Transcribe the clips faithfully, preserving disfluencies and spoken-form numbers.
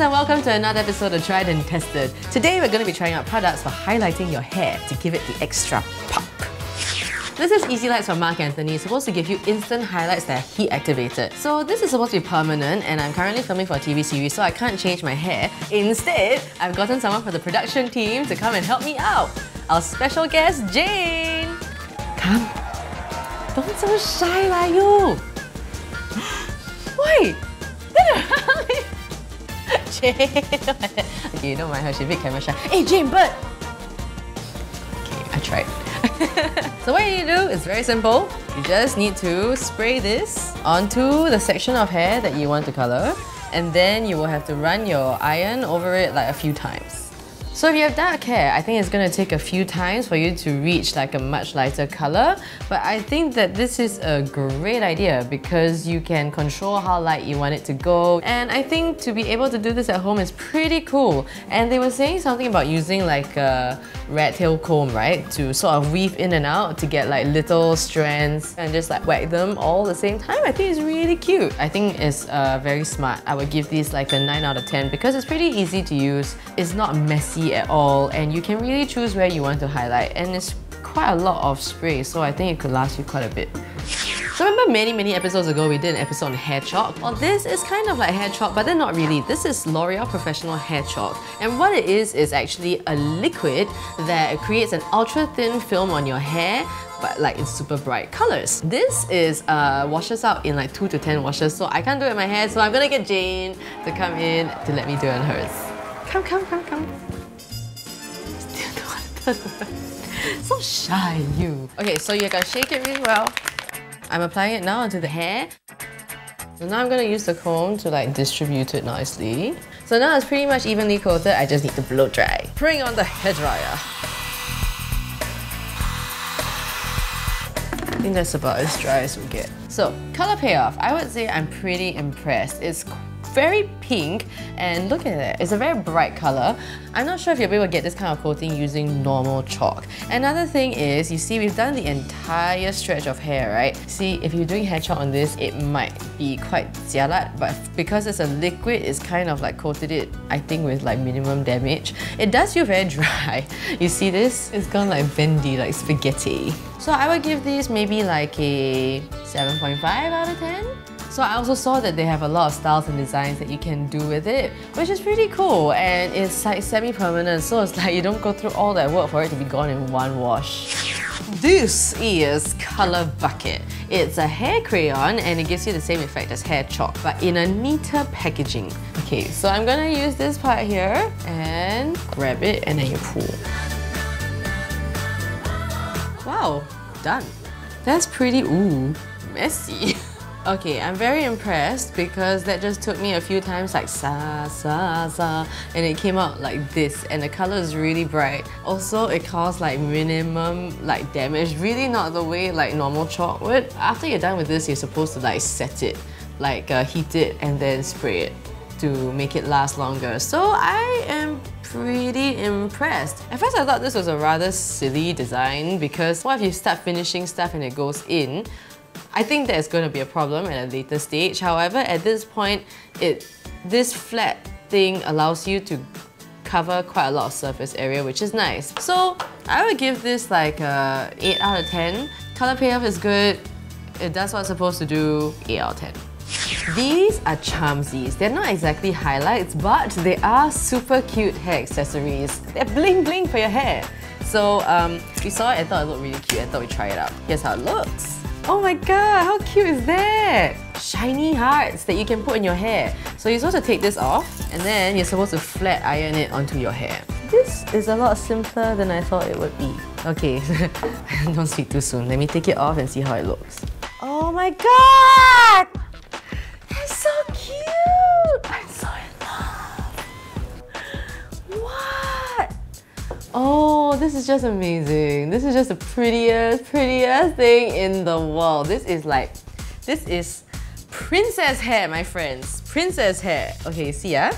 guys, and welcome to another episode of Tried and Tested. Today we're going to be trying out products for highlighting your hair to give it the extra pop. This is Easy Lights from Marc Anthony. It's supposed to give you instant highlights that are heat activated. So this is supposed to be permanent, and I'm currently filming for a T V series, so I can't change my hair. Instead, I've gotten someone from the production team to come and help me out. Our special guest, Jane! Come. Don't so shy lah you! Wait! Jane! Okay, don't mind her, she's a bit camera shy. Hey Jane, but... Okay, I tried. So what you need to do is very simple. You just need to spray this onto the section of hair that you want to colour, and then you will have to run your iron over it like a few times. So if you have dark hair, I think it's going to take a few times for you to reach like a much lighter colour, but I think that this is a great idea because you can control how light you want it to go, and I think to be able to do this at home is pretty cool. And they were saying something about using like a rat tail comb, right, to sort of weave in and out to get like little strands and just like whack them all at the same time. I think it's really cute. I think it's uh, very smart. I would give these like a nine out of ten because it's pretty easy to use. It's not messy at all, and you can really choose where you want to highlight, and it's quite a lot of spray, so I think it could last you quite a bit. So remember many many episodes ago we did an episode on hair chalk? Well, this is kind of like hair chalk, but then not really. This is L'Oreal Professional Hair Chalk, and what it is is actually a liquid that creates an ultra thin film on your hair, but like in super bright colours. This is uh, washes out in like two to ten washes, so I can't do it in my hair, so I'm gonna get Jane to come in to let me do it on hers. Come, come, come, come. Still don't want to turn around. So shy, you. Okay, so you gotta shake it really well. I'm applying it now onto the hair. So now I'm going to use the comb to like distribute it nicely. So now it's pretty much evenly coated, I just need to blow dry. Bring on the hairdryer. I think that's about as dry as we get. So, colour payoff. I would say I'm pretty impressed. It's very pink, and look at it, it's a very bright colour. I'm not sure if you'll be able to get this kind of coating using normal chalk. Another thing is, you see we've done the entire stretch of hair, right? See, if you're doing hair chalk on this, it might be quite jialat, but because it's a liquid, it's kind of like coated it, I think, with like minimum damage. It does feel very dry. You see this? It's gone like bendy, like spaghetti. So I would give these maybe like a seven point five out of ten? So I also saw that they have a lot of styles and designs that you can do with it, which is pretty cool, and it's like semi-permanent, so it's like you don't go through all that work for it to be gone in one wash. This is Color Bucket. It's a hair crayon and it gives you the same effect as hair chalk, but in a neater packaging. Okay, so I'm gonna use this part here and grab it and then you pull. Wow, done. That's pretty, ooh, messy. Okay, I'm very impressed because that just took me a few times like sa sa sa, and it came out like this, and the colour is really bright. Also, it caused like minimum like damage, really not the way like normal chalk would. After you're done with this, you're supposed to like set it, like uh, heat it and then spray it to make it last longer. So I am pretty impressed. At first I thought this was a rather silly design because what if you start finishing stuff and it goes in? I think that is going to be a problem at a later stage. However, at this point, it this flat thing allows you to cover quite a lot of surface area, which is nice. So I would give this like a eight out of ten. Colour payoff is good. It does what it's supposed to do. eight out of ten. These are charmsies. They're not exactly highlights, but they are super cute hair accessories. They're bling bling for your hair. So um, we saw it and thought it looked really cute. I thought we'd try it out. Here's how it looks. Oh my god, how cute is that? Shiny hearts that you can put in your hair. So you're supposed to take this off, and then you're supposed to flat iron it onto your hair. This is a lot simpler than I thought it would be. Okay, don't speak too soon. Let me take it off and see how it looks. Oh my god! That's so cute! I'm so in love! What? Oh, this is just amazing. This is just the prettiest, prettiest thing in the world. This is like, this is princess hair, my friends. Princess hair. Okay, see ya?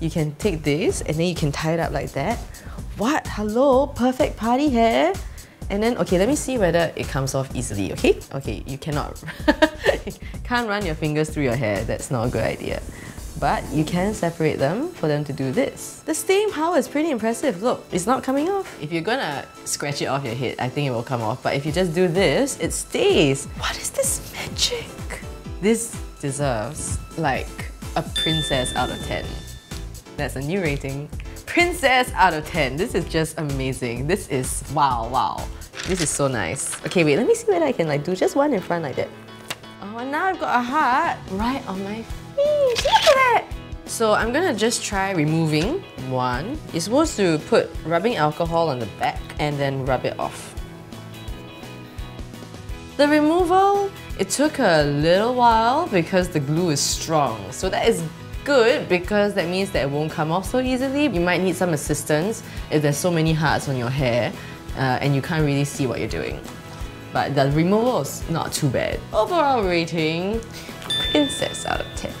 You can take this and then you can tie it up like that. What? Hello? Perfect party hair? And then, okay, let me see whether it comes off easily, okay? Okay, you cannot... you can't run your fingers through your hair. That's not a good idea. but you can separate them for them to do this. The stain power is pretty impressive. Look, it's not coming off. If you're gonna scratch it off your head, I think it will come off, but if you just do this, it stays. What is this magic? This deserves like a princess out of ten. That's a new rating. Princess out of ten. This is just amazing. This is wow, wow. This is so nice. Okay, wait, let me see whether I can like do just one in front like that. Oh, and now I've got a heart right on my face. Look at that! So I'm gonna just try removing one. You're supposed to put rubbing alcohol on the back and then rub it off. The removal, it took a little while because the glue is strong. So that is good because that means that it won't come off so easily. You might need some assistance if there's so many hearts on your hair uh, and you can't really see what you're doing. But the removal is not too bad. Overall rating, princess out of ten.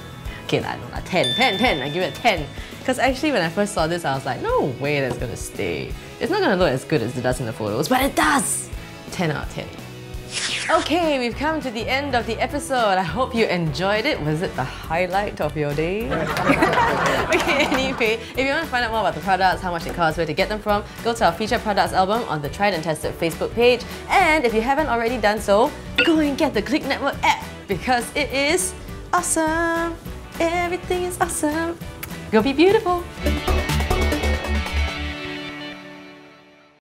Okay, nah, nah, ten, ten, ten, I give it a ten. Because actually when I first saw this, I was like, no way that's gonna stay. It's not gonna look as good as it does in the photos, but it does! ten out of ten. Okay, we've come to the end of the episode. I hope you enjoyed it. Was it the highlight of your day? Okay, anyway, if you want to find out more about the products, how much it costs, where to get them from, go to our featured products album on the Tried and Tested Facebook page. And if you haven't already done so, go and get the Click Network app because it is awesome. Everything is awesome. Go be beautiful.